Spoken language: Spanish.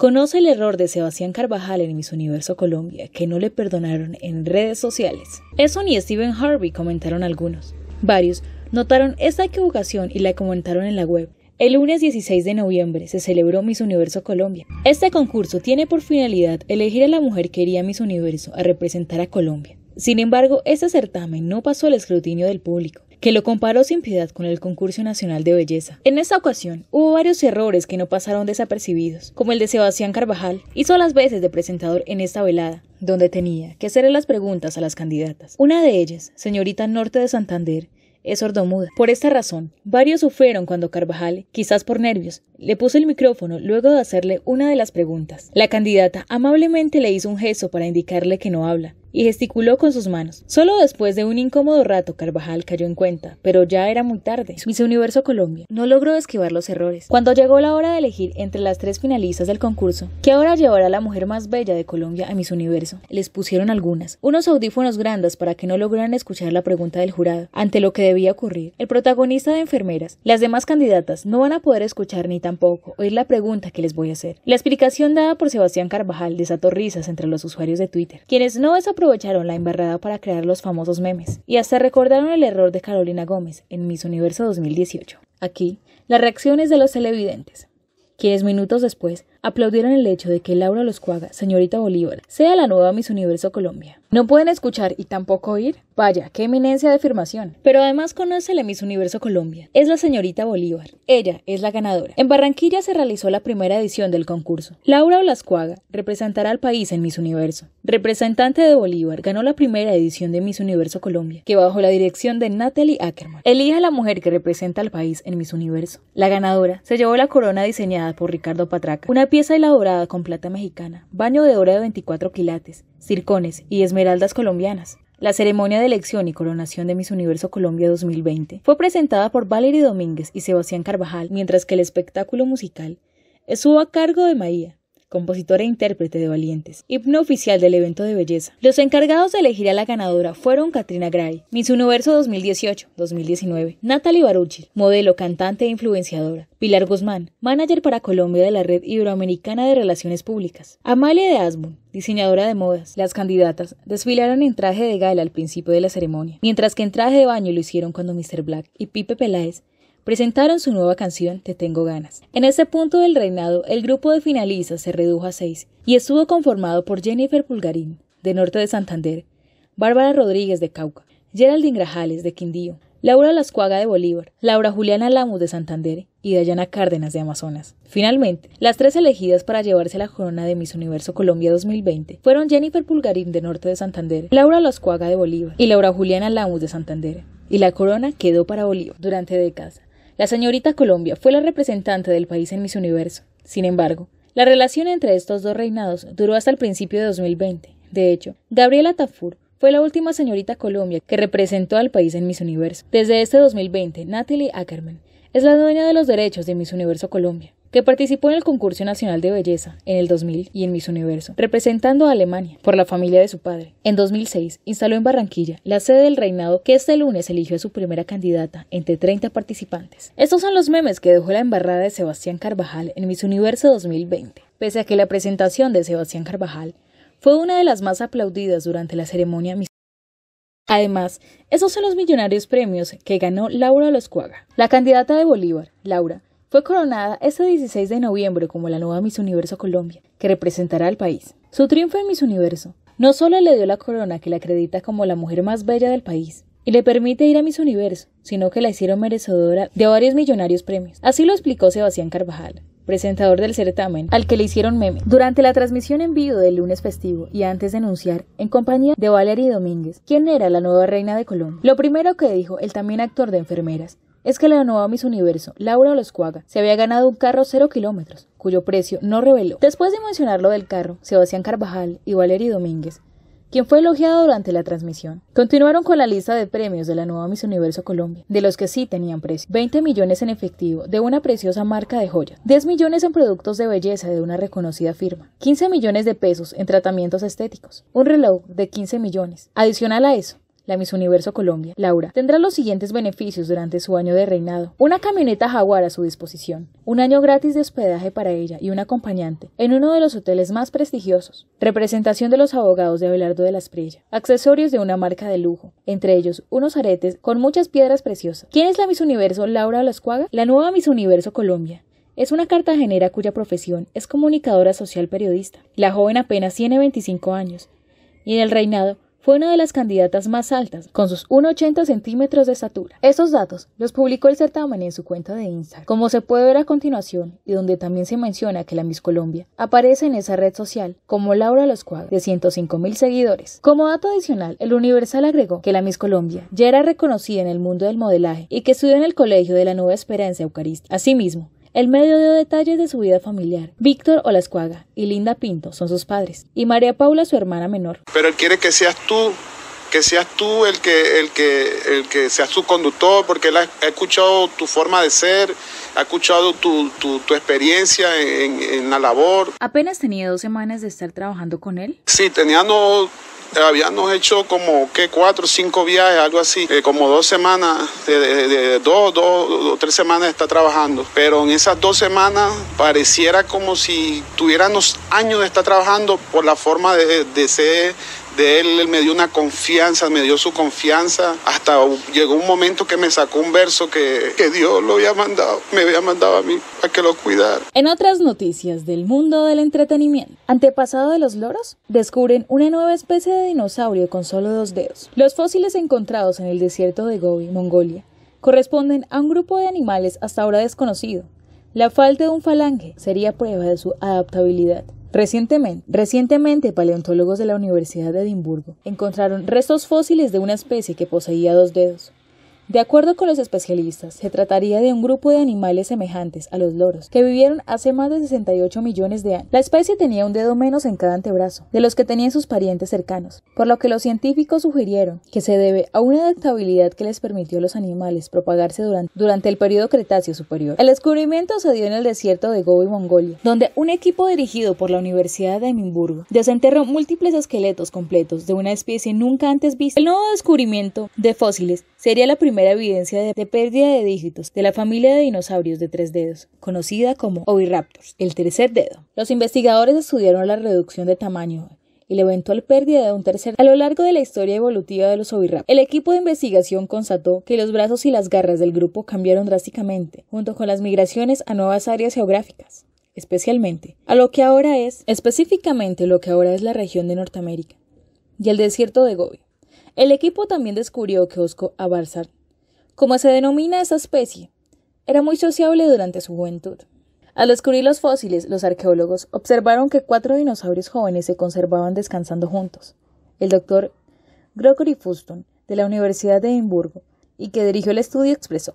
conoce el error de Sebastián Carvajal en Miss Universo Colombia, que no le perdonaron en redes sociales. Eso ni Steven Harvey, comentaron algunos. Varios notaron esta equivocación y la comentaron en la web. El lunes 16 de noviembre se celebró Miss Universo Colombia. Este concurso tiene por finalidad elegir a la mujer que iría a Miss Universo a representar a Colombia. Sin embargo, este certamen no pasó el escrutinio del público, que lo comparó sin piedad con el concurso nacional de belleza. En esta ocasión, hubo varios errores que no pasaron desapercibidos, como el de Sebastián Carvajal, hizo las veces de presentador en esta velada, donde tenía que hacerle las preguntas a las candidatas. Una de ellas, señorita Norte de Santander, es sordomuda. Por esta razón, varios sufrieron cuando Carvajal, quizás por nervios, le puso el micrófono luego de hacerle una de las preguntas. La candidata amablemente le hizo un gesto para indicarle que no habla, y gesticuló con sus manos. Solo después de un incómodo rato Carvajal cayó en cuenta, pero ya era muy tarde. Miss Universo Colombia no logró esquivar los errores. Cuando llegó la hora de elegir entre las tres finalistas del concurso, que ahora llevará a la mujer más bella de Colombia a Miss Universo, les pusieron algunas, unos audífonos grandes para que no lograran escuchar la pregunta del jurado, ante lo que debía ocurrir. El protagonista de enfermeras, las demás candidatas no van a poder escuchar ni tampoco oír la pregunta que les voy a hacer. La explicación dada por Sebastián Carvajal desató risas entre los usuarios de Twitter, quienes no aprovecharon la embarrada para crear los famosos memes, y hasta recordaron el error de Carolina Gómez en Miss Universo 2018. Aquí, las reacciones de los televidentes, quienes minutos después aplaudieron el hecho de que Laura Olascuaga, señorita Bolívar, sea la nueva Miss Universo Colombia. ¿No pueden escuchar y tampoco oír? Vaya, qué eminencia de afirmación. Pero además conoce la Miss Universo Colombia. Es la señorita Bolívar. Ella es la ganadora. En Barranquilla se realizó la primera edición del concurso. Laura Olascuaga representará al país en Miss Universo. Representante de Bolívar, ganó la primera edición de Miss Universo Colombia, que bajo la dirección de Natalie Ackerman. Elija a la mujer que representa al país en Miss Universo. La ganadora se llevó la corona diseñada por Ricardo Patraca, una pieza elaborada con plata mexicana, baño de oro de 24 quilates, circones y esmeraldas colombianas. La ceremonia de elección y coronación de Miss Universo Colombia 2020 fue presentada por Valerie Domínguez y Sebastián Carvajal, mientras que el espectáculo musical estuvo a cargo de Maía, compositora e intérprete de Valientes, himno oficial del evento de belleza. Los encargados de elegir a la ganadora fueron Katrina Gray, Miss Universo 2018-2019, Natalie Baruchil, modelo, cantante e influenciadora, Pilar Guzmán, manager para Colombia de la Red Iberoamericana de Relaciones Públicas, Amalia de Asbun, diseñadora de modas. Las candidatas desfilaron en traje de gala al principio de la ceremonia, mientras que en traje de baño lo hicieron cuando Mr. Black y Pipe Peláez presentaron su nueva canción Te Tengo Ganas. En este punto del reinado, el grupo de finalistas se redujo a 6 y estuvo conformado por Jennifer Pulgarín, de Norte de Santander, Bárbara Rodríguez, de Cauca, Geraldine Grajales, de Quindío, Laura Olascuaga, de Bolívar, Laura Juliana Lamus, de Santander, y Dayana Cárdenas, de Amazonas. Finalmente, las tres elegidas para llevarse la corona de Miss Universo Colombia 2020 fueron Jennifer Pulgarín, de Norte de Santander, Laura Olascuaga, de Bolívar, y Laura Juliana Lamus, de Santander. Y la corona quedó para Bolívar. Durante décadas, la señorita Colombia fue la representante del país en Miss Universo. Sin embargo, la relación entre estos dos reinados duró hasta el principio de 2020. De hecho, Gabriela Tafur fue la última señorita Colombia que representó al país en Miss Universo. Desde este 2020, Natalie Ackerman es la dueña de los derechos de Miss Universo Colombia, que participó en el concurso nacional de belleza en el 2000 y en Miss Universo, representando a Alemania por la familia de su padre. En 2006 instaló en Barranquilla la sede del reinado, que este lunes eligió a su primera candidata entre 30 participantes. Estos son los memes que dejó la embarrada de Sebastián Carvajal en Miss Universo 2020. Pese a que la presentación de Sebastián Carvajal fue una de las más aplaudidas durante la ceremonia Miss. Además, esos son los millonarios premios que ganó Laura Olascuaga. La candidata de Bolívar, Laura, fue coronada este 16 de noviembre como la nueva Miss Universo Colombia, que representará al país. Su triunfo en Miss Universo no solo le dio la corona que la acredita como la mujer más bella del país y le permite ir a Miss Universo, sino que la hicieron merecedora de varios millonarios premios. Así lo explicó Sebastián Carvajal, presentador del certamen, al que le hicieron meme. Durante la transmisión en vivo del lunes festivo y antes de anunciar, en compañía de Valerie Domínguez, quien era la nueva reina de Colombia, lo primero que dijo el también actor de enfermeras es que la nueva Miss Universo, Laura Olascuaga, se había ganado un carro 0 kilómetros, cuyo precio no reveló. Después de mencionar lo del carro, Sebastián Carvajal y Valerie Domínguez, quien fue elogiado durante la transmisión, continuaron con la lista de premios de la nueva Miss Universo Colombia, de los que sí tenían precio. 20 millones en efectivo de una preciosa marca de joyas, 10 millones en productos de belleza de una reconocida firma, 15 millones de pesos en tratamientos estéticos, un reloj de 15 millones. Adicional a eso, la Miss Universo Colombia, Laura, tendrá los siguientes beneficios durante su año de reinado: una camioneta Jaguar a su disposición, un año gratis de hospedaje para ella y un acompañante en uno de los hoteles más prestigiosos, representación de los abogados de Abelardo de las Prella, accesorios de una marca de lujo, entre ellos unos aretes con muchas piedras preciosas. ¿Quién es la Miss Universo Laura Olascuaga? La nueva Miss Universo Colombia. Es una cartagenera cuya profesión es comunicadora social periodista. La joven apenas tiene 25 años y en el reinado fue una de las candidatas más altas, con sus 1,80 centímetros de estatura. Estos datos los publicó el certamen en su cuenta de Instagram, como se puede ver a continuación, y donde también se menciona que la Miss Colombia aparece en esa red social como Laura Olascuaga, de 105.000 seguidores. Como dato adicional, el Universal agregó que la Miss Colombia ya era reconocida en el mundo del modelaje y que estudió en el Colegio de la Nueva Esperanza Eucarística. Asimismo, el medio dio detalles de su vida familiar. Víctor Olascuaga y Linda Pinto son sus padres, y María Paula su hermana menor. Pero él quiere que seas tú el que seas su conductor, porque él ha escuchado tu forma de ser, ha escuchado tu experiencia en la labor. ¿Apenas tenía 2 semanas de estar trabajando con él? Sí, habíamos hecho como que 4 o 5 viajes, algo así, como 2 semanas, de 2 o 3 semanas está trabajando, pero en esas 2 semanas pareciera como si tuviéramos años de estar trabajando por la forma de ser de él. Él me dio una confianza, me dio su confianza, hasta llegó un momento que me sacó un verso que Dios me había mandado a mí para que lo cuidara. En otras noticias del mundo del entretenimiento, antepasado de los loros, descubren una nueva especie de dinosaurio con solo 2 dedos. Los fósiles encontrados en el desierto de Gobi, Mongolia, corresponden a un grupo de animales hasta ahora desconocido. La falta de un falange sería prueba de su adaptabilidad. Recientemente, paleontólogos de la Universidad de Edimburgo encontraron restos fósiles de una especie que poseía 2 dedos. De acuerdo con los especialistas, se trataría de un grupo de animales semejantes a los loros, que vivieron hace más de 68 millones de años. La especie tenía 1 dedo menos en cada antebrazo de los que tenían sus parientes cercanos, por lo que los científicos sugirieron que se debe a una adaptabilidad que les permitió a los animales propagarse durante el período Cretáceo superior. El descubrimiento se dio en el desierto de Gobi, Mongolia, donde un equipo dirigido por la Universidad de Edimburgo desenterró múltiples esqueletos completos de una especie nunca antes vista. El nuevo descubrimiento de fósiles sería la primera evidencia de pérdida de dígitos de la familia de dinosaurios de 3 dedos, conocida como oviraptors, el tercer dedo. Los investigadores estudiaron la reducción de tamaño y la eventual pérdida de un tercer dedo a lo largo de la historia evolutiva de los oviraptors. El equipo de investigación constató que los brazos y las garras del grupo cambiaron drásticamente, junto con las migraciones a nuevas áreas geográficas, especialmente a lo que ahora es, la región de Norteamérica y el desierto de Gobi. El equipo también descubrió que Osco Abarzar, como se denomina esta especie, era muy sociable durante su juventud. Al descubrir los fósiles, los arqueólogos observaron que 4 dinosaurios jóvenes se conservaban descansando juntos. El doctor Gregory Fuston, de la Universidad de Edimburgo, y que dirigió el estudio, expresó: